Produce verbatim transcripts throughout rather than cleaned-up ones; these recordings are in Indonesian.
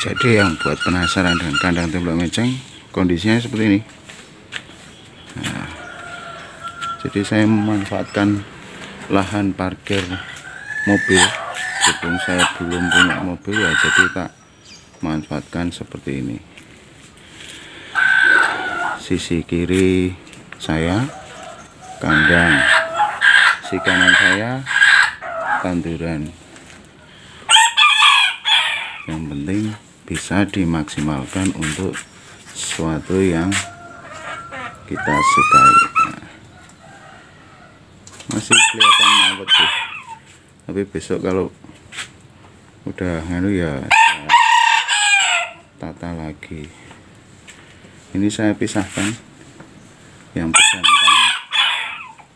Jadi yang buat penasaran dengan kandang temblok menceng, kondisinya seperti ini. Nah, jadi saya memanfaatkan lahan parkir mobil. Sebelum saya belum punya mobil ya, jadi tak manfaatkan seperti ini. Sisi kiri saya kandang, sisi kanan saya panduran. Yang penting bisa dimaksimalkan untuk sesuatu yang kita sukai. Nah, masih kelihatan mawar sih, tapi besok kalau udah nganu ya tata lagi. Ini saya pisahkan, yang pejantan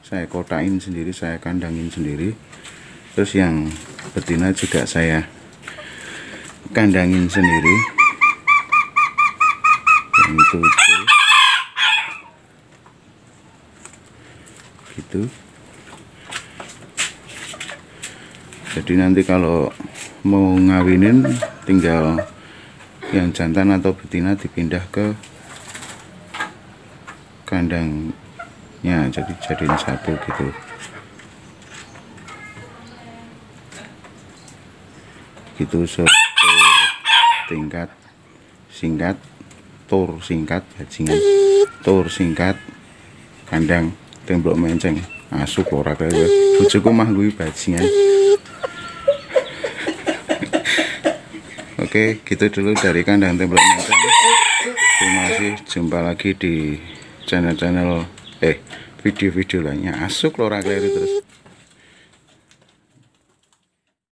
saya kotain sendiri, saya kandangin sendiri, terus yang betina juga saya kandangin sendiri. Yang itu gitu. Jadi nanti kalau mau ngawinin tinggal yang jantan atau betina dipindah ke kandangnya, jadi jadiin satu gitu. Gitu serta tingkat singkat, tur singkat, bajingan tur singkat, kandang temblok menceng. Asu ora kaya bojoku mah kuwi bajingan. Oke, gitu dulu dari kandang temblok menceng. Terima kasih, jumpa lagi di channel-channel eh video-video lainnya. Asuk lho, ora keliru terus.